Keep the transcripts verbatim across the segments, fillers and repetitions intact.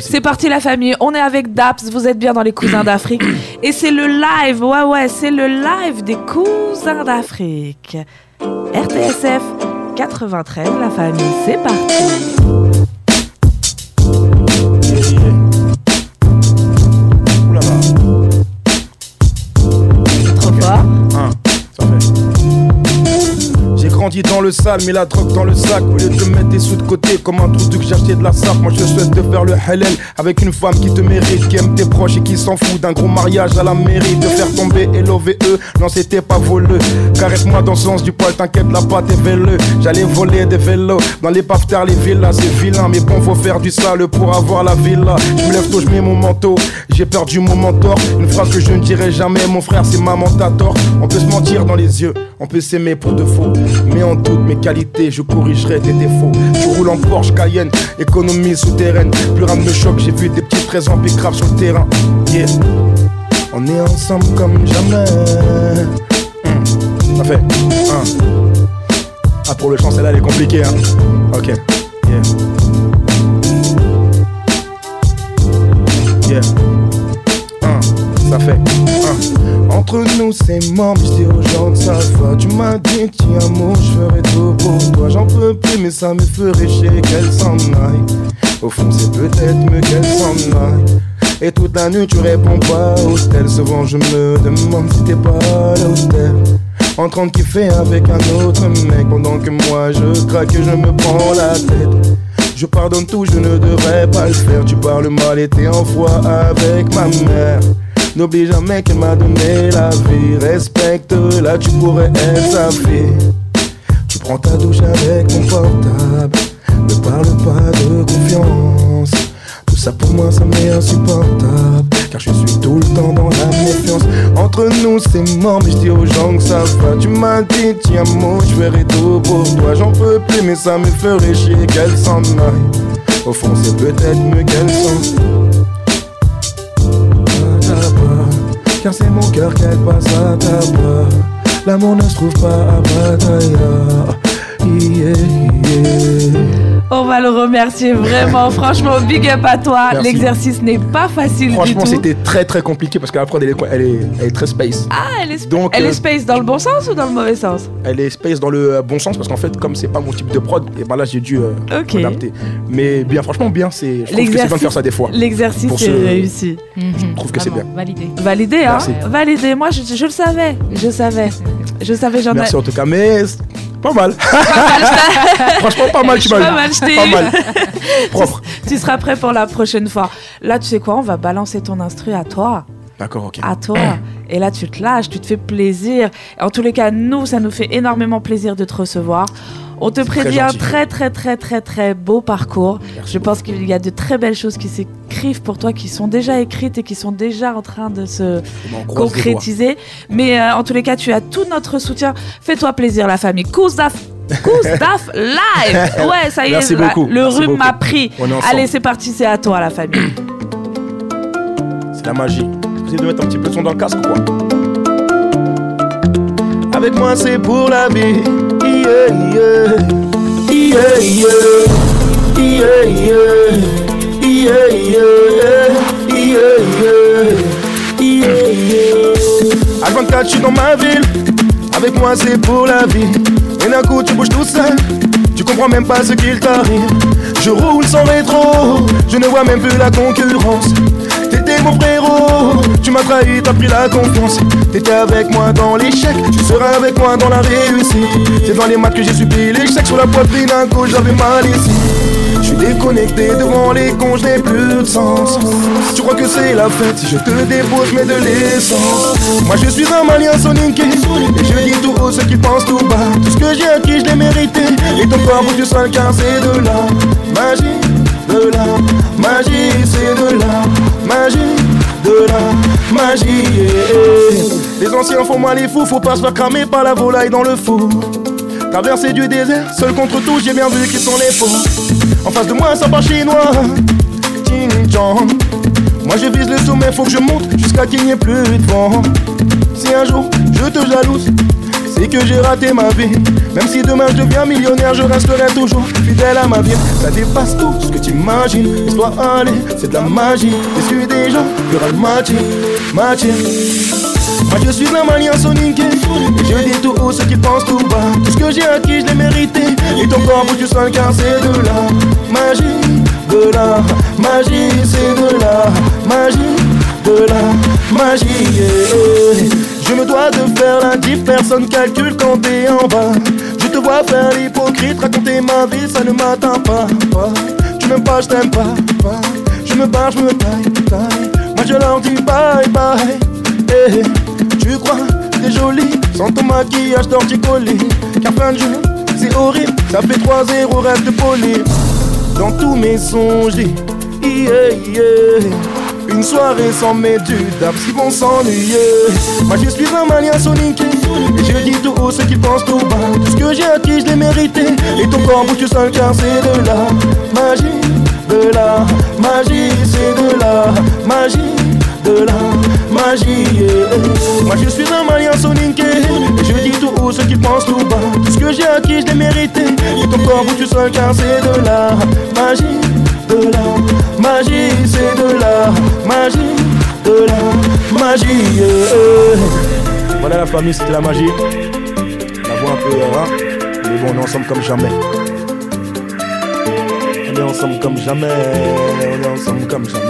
C'est parti la famille, on est avec Dabs, vous êtes bien dans les Cousins d'Afrique. Et c'est le live, ouais ouais, c'est le live des Cousins d'Afrique. R T S F quatre-vingt-treize, la famille, c'est parti. Dans le sale, mais la drogue dans le sac. Au lieu de mettre des sous de côté comme un trou que j'ai acheté de la sape, moi je souhaite te faire le halal avec une femme qui te mérite, qui aime tes proches et qui s'en fout d'un gros mariage à la mairie. Te faire tomber et l'O V E, non c'était pas voleux. Caresse-moi dans le sens du poil, t'inquiète là-bas t'es véleux. J'allais voler des vélos dans les paftards, les villas, c'est vilain, mais bon faut faire du sale pour avoir la villa. Je me lève tôt, je mets mon manteau, j'ai perdu mon mentor. Une phrase que je ne dirai jamais, mon frère c'est maman t'as tort. On peut se mentir dans les yeux, on peut s'aimer pour de faux, mais en doute mes qualités, je corrigerai tes défauts. Je roule en Porsche Cayenne, économie souterraine. Plus rien ne me choque, j'ai vu des petites traits en bicrave sur le terrain. Yeah. On est ensemble comme jamais. Mmh. Ça fait. Hein. Ah, pour le chant, celle-là, elle est compliquée. Hein. Ok. Yeah. Yeah. Hein. Ça fait. Hein. Entre nous c'est mort, mais j'dis aux gens de sa foi. Tu m'as dit tiens amour, j'ferais tout pour toi. J'en peux plus mais ça me ferait chier qu'elle s'en aille. Au fond c'est peut-être mieux qu'elle s'en aille. Et toute la nuit tu réponds pas au tel. Souvent je me demande si t'es pas à l'hôtel, en train de kiffer avec un autre mec, pendant que moi je craque et je me prends la tête. Je pardonne tout, je ne devrais pas le faire. Tu parles mal et t'es en foi avec ma mère. N'oublie jamais qu'elle m'a donné la vie. Respecte-la, tu pourrais être sa fille. Tu prends ta douche avec mon portable. Ne parle pas de confiance. Tout ça pour moi ça m'est insupportable, car je suis tout le temps dans la méfiance. Entre nous c'est mort, mais je dis aux gens que ça va. Tu m'as dit tiens moi, je ferai tout pour toi. J'en peux plus mais ça me ferait chier qu'elle s'en aille. Au fond c'est peut-être mieux qu'elle s'en aille, car c'est mon cœur qu'elle passe à ta voix. L'amour ne se trouve pas à Bataille. Yeah, yeah. On va le remercier vraiment. Franchement, big up à toi. L'exercice n'est pas facile du tout. Franchement, c'était très très compliqué parce que la prod elle est, elle est, elle est très space. Ah, elle est, sp Donc, elle euh, est space dans le bon sens ou dans le mauvais sens? Elle est space dans le bon sens parce qu'en fait, comme c'est pas mon type de prod, et ben là j'ai dû euh, okay. m'adapter. Mais bien, franchement, bien. Je trouve que c'est bien de faire ça des fois. L'exercice est ce... réussi. Mm-hmm. Je trouve que c'est bien. Validé. Validé, hein? Validé. Moi, je, je le savais. Je savais. Je savais, j'en ai. Merci en tout cas, mais. Pas mal. Pas mal. Franchement, pas mal, tu m'as Pas mal, je Pas mal. Propre. Tu, tu seras prêt pour la prochaine fois. Là, tu sais quoi, on va balancer ton instru à toi. D'accord, ok. À toi. Et là, tu te lâches, tu te fais plaisir. En tous les cas, nous, ça nous fait énormément plaisir de te recevoir. On te prédit un très, très, très, très, très beau parcours. Merci je beaucoup. Pense qu'il y a de très belles choses qui s'écrivent pour toi, qui sont déjà écrites et qui sont déjà en train de se concrétiser. Mais euh, en tous les cas, tu as tout notre soutien. Fais-toi plaisir, la famille. Cousins d'Af live. Ouais, ça y est, Merci la, le Merci rhume m'a pris. Allez, c'est parti, c'est à toi, la famille. C'est la magie. C'est de mettre un petit peu de son dans le casque, quoi. Avec moi, c'est pour la vie. Yeah, yeah, yeah, yeah, yeah, yeah, yeah, yeah, yeah, yeah, yeah. Avant que tu sois dans ma ville, avec moi c'est pour la vie. Et d'un coup tu bouges tout seul, tu comprends même pas ce qu'il t'arrive. Je roule sans rétro, je ne vois même plus la concurrence. T'étais mon frérot, tu m'as trahi, t'as pris la confiance. T'étais avec moi dans l'échec, tu seras avec moi dans la réussite. C'est dans les maths que j'ai subi l'échec, sur la poitrine à gauche j'avais mal ici. Je suis déconnecté devant les cons, je n'ai plus de sens. Tu crois que c'est la fête, si je te débauche mais de l'essence. Moi je suis un malien sonique, et je dis tout haut ce qu'ils pensent tout bas. Tout ce que j'ai acquis je l'ai mérité, et ton corps bouge du sol car c'est de la magie, de la magie, c'est de la magie, de la magie, yeah. Les anciens font mal les fous, faut pas se faire cramer par la volaille dans le four. Traverser du désert, seul contre tout, j'ai bien vu qui sont les faux. En face de moi, ça part chinois, Xinjiang. Moi je vise le sommet, faut que je monte jusqu'à qu'il n'y ait plus de vent. Si un jour, je te jalouse, et que j'ai raté ma vie. Même si demain je deviens millionnaire, je resterai toujours fidèle à ma vie. Ça dépasse tout ce que t'imagines, laisse-toi aller, c'est de la magie. Déçu des gens, y'aura le matière, matière. Moi je suis la malien soninké, je dis tout haut ce qu'ils pensent tout bas. Tout ce que j'ai acquis, je l'ai mérité, et ton corps bouge du sol car c'est de la magie. De la magie, c'est de la magie, de la magie, yeah. Je me dois de faire la diff, personne calcule quand t'es en bas. Je te vois faire l'hypocrite, raconter ma vie, ça ne m'atteint pas, pas. Tu m'aimes pas, je t'aime pas, pas. Je me barre, je me taille, taille. Moi je leur dis bye bye, hey. Tu crois t'es jolie, sans ton maquillage torticolis. Car plein de jeux, c'est horrible, ça fait trois zéro, reste poli. Dans tous mes songes, yeah, yeah. Une soirée sans mes dudes, Dabs, ils vont s'ennuyer. Moi je suis un malien sonique, et je dis tout haut ce qu'ils pensent tout bas. Tout ce que j'ai acquis, je l'ai mérité, et ton corps bouge du sol car c'est de la magie. De la magie, c'est de la magie. De la magie, yeah. Moi je suis un malien soninké, et je dis tout haut ce qu'ils pensent tout bas. Tout ce que j'ai acquis, je l'ai mérité, et ton corps bouge du sol car c'est de la magie. De la magie, c'est de la magie. De la magie, yeah. Voilà la famille, c'était la magie. La voix un peu rare, mais bon, on est ensemble comme jamais. On est ensemble comme jamais. On est ensemble comme jamais.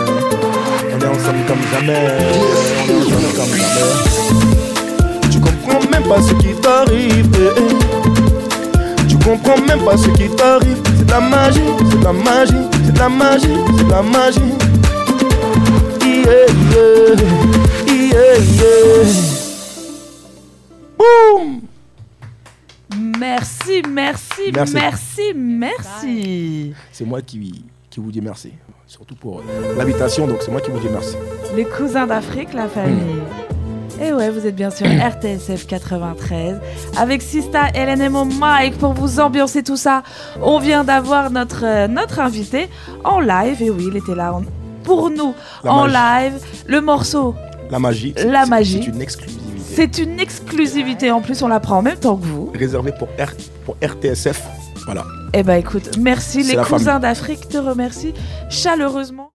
On est ensemble comme jamais, on est ensemble comme jamais. Tu comprends même pas ce qui t'arrive, eh. Tu comprends même pas ce qui t'arrive. C'est de la magie, c'est de la magie, c'est de la magie, c'est de la magie. Yeah, yeah, yeah, yeah. Boum. Merci, merci, merci, merci, merci. C'est moi qui, qui vous dis merci. Surtout pour euh, l'invitation, donc c'est moi qui vous dis merci. Les cousins d'Afrique, la famille. Mmh. Et ouais, vous êtes bien sûr R T S F quatre-vingt-treize avec Sista, Hélène et mon Mike pour vous ambiancer tout ça. On vient d'avoir notre, euh, notre invité en live. Et oui, il était là en, pour nous la en magie. Live. Le morceau. La magie. La magie. C'est une exclusivité. C'est une exclusivité. En plus, on la prend en même temps que vous. Réservé pour, R, pour R T S F. Voilà. Eh ben écoute, merci, les cousins d'Afrique te remercient chaleureusement.